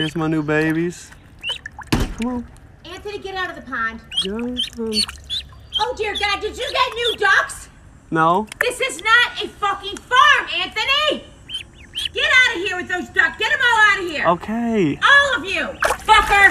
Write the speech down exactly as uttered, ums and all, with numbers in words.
Here's my new babies. Come on. Anthony, get out of the pond. Yeah. Oh, dear God, did you get new ducks? No. This is not a fucking farm, Anthony! Get out of here with those ducks. Get them all out of here. Okay. All of you. Fucker.